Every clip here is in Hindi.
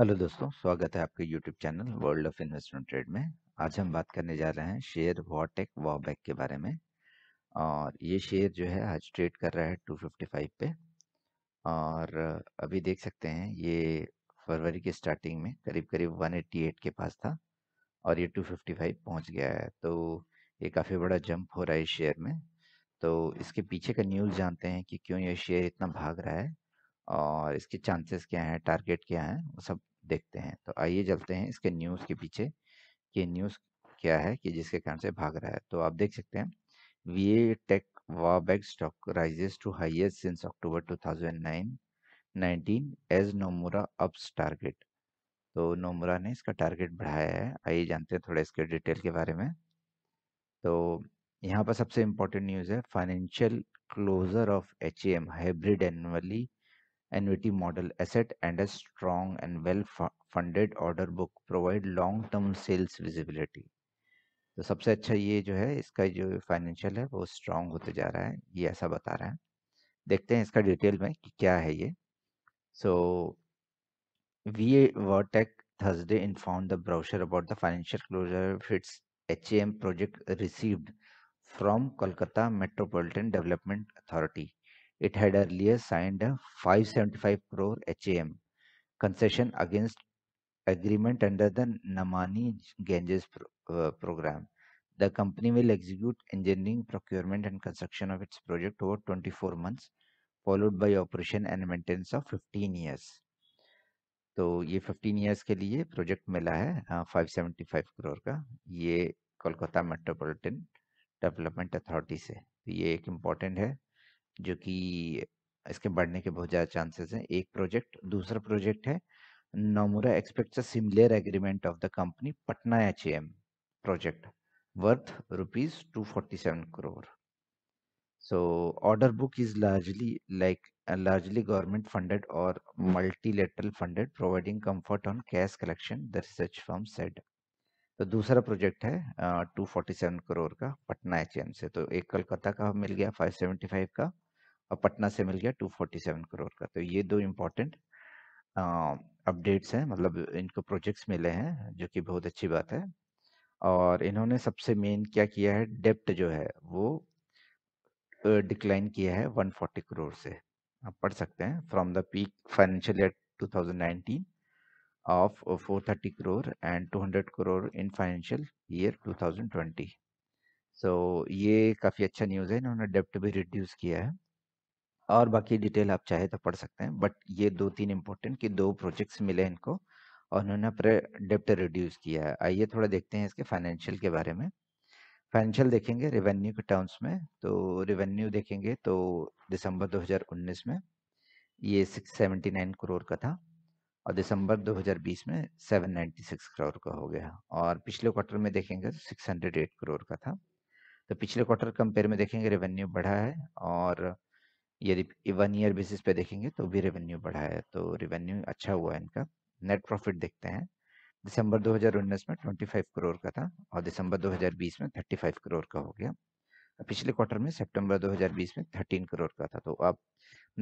हेलो दोस्तों, स्वागत है आपके YouTube channel world of investment trade में। आज हम बात करने जा रहे हैं शेयर VA Tech Wabag के बारे में। और ये शेयर जो है आज ट्रेड कर रहा है 255 पे। और अभी देख सकते हैं ये फरवरी के स्टार्टिंग में करीब करीब 188 के पास था और ये 255 पहुंच गया है, तो ये काफ़ी बड़ा जंप हो रहा है इस शेयर में। तो इसके पीछे का न्यूज़ जानते हैं कि क्यों ये शेयर इतना भाग रहा है और इसके चांसेस क्या हैं, टारगेट क्या हैं, वो सब देखते हैं। तो आइए चलते हैं इसके न्यूज़ के पीछे कि न्यूज़ क्या है कि जिसके कारण से भाग रहा है। तो आप देख सकते हैं VA Tech Wabag stock rises to highest since October 2019 as Nomura ups target. तो नोमुरा ने इसका टारगेट बढ़ाया है। आइए जानते हैं थोड़ा इसके डिटेल के बारे में। तो यहाँ पर सबसे इम्पोर्टेंट न्यूज़ है financial closure of HAM hybrid annually annuity model asset and a strong and well funded order book provide long term sales visibility। तो सबसे अच्छा ये जो है इसका जो फाइनेंशियल है वो स्ट्रांग होते जा रहा है, ये ऐसा बता रहा है। देखते हैं इसका डिटेल में कि क्या है ये। सो VA Tech Thursday informed the brochure about the financial closure of its HAM project received from Kolkata Metropolitan Development Authority। It had earlier signed a 575 crore HAM concession against agreement under the Namamि Gange program. The company will execute engineering, procurement, and construction of its project over 24 months, followed by operation and maintenance of 15 years. तो ये 15 years के लिए project मिला है 575 crore का, ये कोलकाता मेट्रोपॉलिटन डेवलपमेंट अथॉरिटी से। तो ये एक इम्पॉर्टेंट है जो कि इसके बढ़ने के बहुत ज़्यादा चांसेस हैं। एक प्रोजेक्ट, दूसरा प्रोजेक्ट है Nomura expects a similar agreement of the company Patna HAM project worth rupees 247 crore. So order book is largely government funded और multilateral funded providing comfort on cash collection, the research firm said. तो दूसरा प्रोजेक्ट है 247 करोड़ का पटना HAM से। तो एक कोलकाता का मिल गया 575 का और पटना से मिल गया 247 करोड़ का। तो ये दो इम्पोर्टेंट अपडेट्स हैं, मतलब इनको प्रोजेक्ट्स मिले हैं जो कि बहुत अच्छी बात है। और इन्होंने सबसे मेन क्या किया है, डेप्ट जो है वो डिक्लाइन किया है 140 करोड़ से। आप पढ़ सकते हैं from the peak financial year 2019 of 430 crore and 200 crore in financial year 2020। So ये काफ़ी अच्छा न्यूज़ है, इन्होंने डेप्ट भी रिड्यूस किया है। और बाकी डिटेल आप चाहे तो पढ़ सकते हैं, बट ये दो तीन इम्पोर्टेंट कि दो प्रोजेक्ट्स मिले इनको और उन्होंने अपने डेप्ट रिड्यूस किया है। आइए थोड़ा देखते हैं इसके फाइनेंशियल के बारे में। फाइनेंशियल देखेंगे रेवेन्यू के टर्म्स में, तो रेवेन्यू देखेंगे तो दिसंबर 2019 में ये 679 करोड़ का था और दिसंबर 2020 में 796 करोड़ का हो गया। और पिछले क्वार्टर में देखेंगे 608 करोड़ का था। तो पिछले क्वार्टर कंपेयर में देखेंगे रेवेन्यू बढ़ा है और यदि 1 ईयर बेसिस पे देखेंगे तो भी रेवेन्यू बढ़ा है, तो रेवेन्यू अच्छा हुआ है इनका। नेट प्रॉफिट देखते हैं, दिसंबर 2019 में 25 करोड़ का था और दिसंबर 2020 में 35 करोड़ का हो गया। पिछले क्वार्टर में सितंबर 2020 में 13 करोड़ का था। तो आप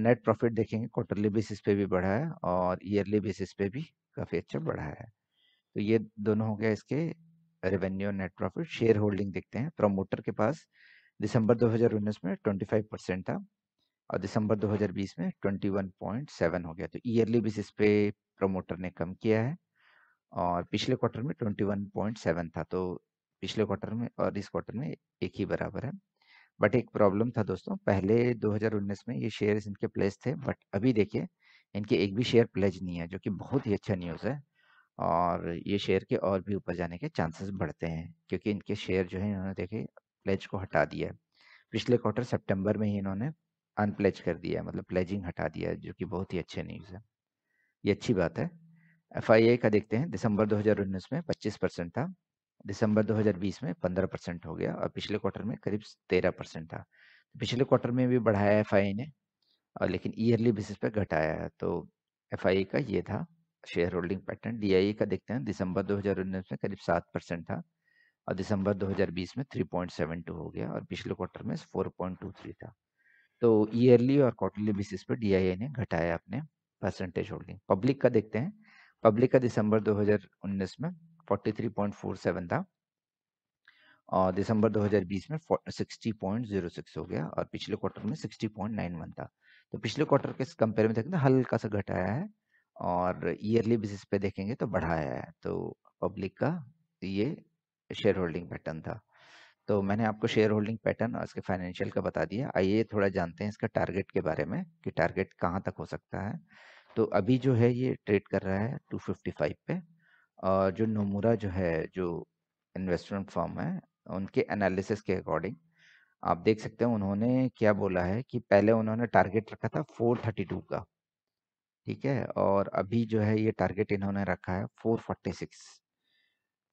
नेट प्रॉफिट देखेंगे क्वार्टरली बेसिस पे भी बढ़ा है और ईयरली बेसिस पे भी काफ़ी अच्छा बढ़ा है। तो ये दोनों हो गया इसके रेवेन्यू और नेट प्रॉफिट। शेयर होल्डिंग देखते हैं, प्रमोटर के पास दिसंबर 2019 में 25% था और दिसंबर 2020 में 21.7 हो गया। तो ईयरली बेसिस पे प्रमोटर ने कम किया है और पिछले क्वार्टर में 21.7 था। तो पिछले क्वार्टर में और इस क्वार्टर में एक ही बराबर है। बट एक प्रॉब्लम था दोस्तों, पहले 2019 में ये शेयर्स इनके प्लेज थे, बट अभी देखिए इनके एक भी शेयर प्लेज नहीं है, जो कि बहुत ही अच्छा न्यूज़ है। और ये शेयर के और भी ऊपर जाने के चांसेस बढ़ते हैं क्योंकि इनके शेयर जो है इन्होंने देखे प्लेज को हटा दिया। पिछले क्वार्टर सेप्टेम्बर में ही इन्होंने अनप्लेज कर दिया, मतलब प्लेजिंग हटा दिया, जो कि बहुत ही अच्छे न्यूज़ है, ये अच्छी बात है। FII का देखते हैं, दिसंबर 2019 में 25% था, दिसंबर 2020 में 15% हो गया और पिछले क्वार्टर में करीब 13% था। पिछले क्वार्टर में भी बढ़ाया FII ने और लेकिन ईयरली बेसिस पर घटाया है। तो FII का ये था शेयर होल्डिंग पैटर्न। DII का देखते हैं, दिसंबर 2019 में करीब 7% था और दिसंबर 2020 में 3.72 हो गया और पिछले क्वार्टर में 4.23 था। तो ईयरली और क्वार्टरली बेसिस पर DII ने घटाया अपने परसेंटेज होल्डिंग। पब्लिक का देखते हैं, पब्लिक का दिसंबर 2019 में 43.47 था और दिसंबर 2020 में 60.06 हो गया और पिछले क्वार्टर में 60.91 था। तो पिछले क्वार्टर के कंपेयर में देखें हल्का सा घटाया है और ईयरली बेसिस पे देखेंगे तो बढ़ाया है। तो पब्लिक का ये शेयर होल्डिंग पैटर्न था। तो मैंने आपको शेयर होल्डिंग पैटर्न और इसके फाइनेंशियल का बता दिया। आइए थोड़ा जानते हैं इसका टारगेट के बारे में कि टारगेट कहाँ तक हो सकता है। तो अभी जो है ये ट्रेड कर रहा है 255 पे और जो नोमुरा जो है जो इन्वेस्टमेंट फर्म है उनके एनालिसिस के अकॉर्डिंग आप देख सकते हैं उन्होंने क्या बोला है कि पहले उन्होंने टारगेट रखा था 432 का, ठीक है, और अभी जो है ये टारगेट इन्होंने रखा है 446।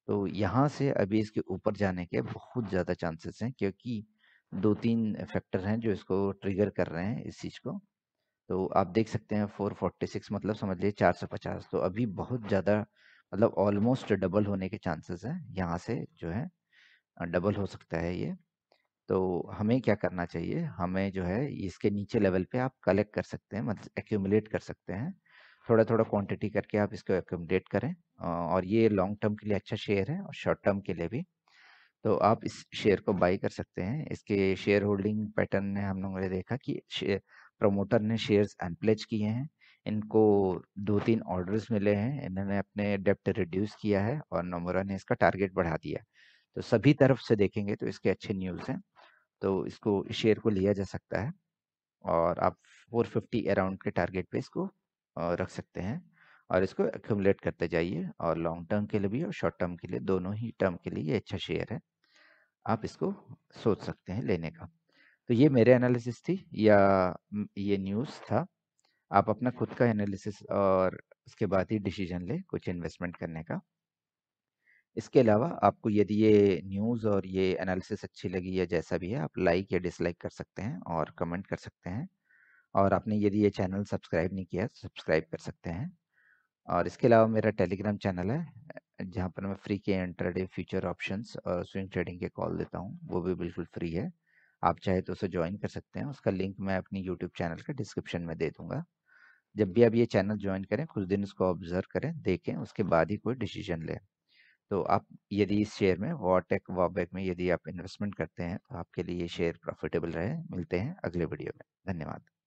तो यहाँ से अभी इसके ऊपर जाने के बहुत ज़्यादा चांसेस हैं क्योंकि दो तीन फैक्टर हैं जो इसको ट्रिगर कर रहे हैं इस चीज़ को। तो आप देख सकते हैं 446 मतलब समझ लीजिए 450। तो अभी बहुत ज़्यादा मतलब ऑलमोस्ट डबल होने के चांसेस हैं, यहाँ से जो है डबल हो सकता है ये। तो हमें क्या करना चाहिए, हमें जो है इसके नीचे लेवल पे आप कलेक्ट कर सकते हैं, मतलब एक्यूमुलेट कर सकते हैं, थोड़ा थोड़ा क्वांटिटी करके आप इसको एक्यूमुलेट करें। और ये लॉन्ग टर्म के लिए अच्छा शेयर है और शॉर्ट टर्म के लिए भी। तो आप इस शेयर को बाई कर सकते हैं। इसके शेयर होल्डिंग पैटर्न ने हम लोगों ने देखा कि प्रमोटर ने शेयर्स अनप्लेज किए हैं, इनको दो तीन ऑर्डर्स मिले हैं, इन्होंने अपने डेप्ट रिड्यूस किया है और नोमुरा ने इसका टारगेट बढ़ा दिया। तो सभी तरफ से देखेंगे तो इसके अच्छे न्यूज़ हैं। तो इसको शेयर को लिया जा सकता है और आप 450 अराउंड के टारगेट पे इसको रख सकते हैं और इसको एक्यूमुलेट करते जाइए। और लॉन्ग टर्म के लिए भी और शॉर्ट टर्म के लिए, दोनों ही टर्म के लिए ये अच्छा शेयर है, आप इसको सोच सकते हैं लेने का। तो ये मेरे एनालिसिस थी या ये न्यूज़ था। आप अपना खुद का एनालिसिस और उसके बाद ही डिसीजन लें कुछ इन्वेस्टमेंट करने का। इसके अलावा आपको यदि ये न्यूज़ और ये एनालिसिस अच्छी लगी या जैसा भी है, आप लाइक या डिसलाइक कर सकते हैं और कमेंट कर सकते हैं। और आपने यदि ये चैनल सब्सक्राइब नहीं किया तो सब्सक्राइब कर सकते हैं। और इसके अलावा मेरा टेलीग्राम चैनल है जहाँ पर मैं फ्री के इंट्राडे फ्यूचर ऑप्शंस और स्विंग ट्रेडिंग के कॉल देता हूँ, वो भी बिल्कुल फ्री है, आप चाहे तो उसे ज्वाइन कर सकते हैं। उसका लिंक मैं अपनी YouTube चैनल के डिस्क्रिप्शन में दे दूंगा। जब भी आप ये चैनल ज्वाइन करें, कुछ दिन इसको ऑब्जर्व करें, देखें, उसके बाद ही कोई डिसीजन लें। तो आप यदि इस शेयर में VA Tech Wabag में यदि आप इन्वेस्टमेंट करते हैं तो आपके लिए ये शेयर प्रॉफिटेबल रहे। मिलते हैं अगले वीडियो में, धन्यवाद।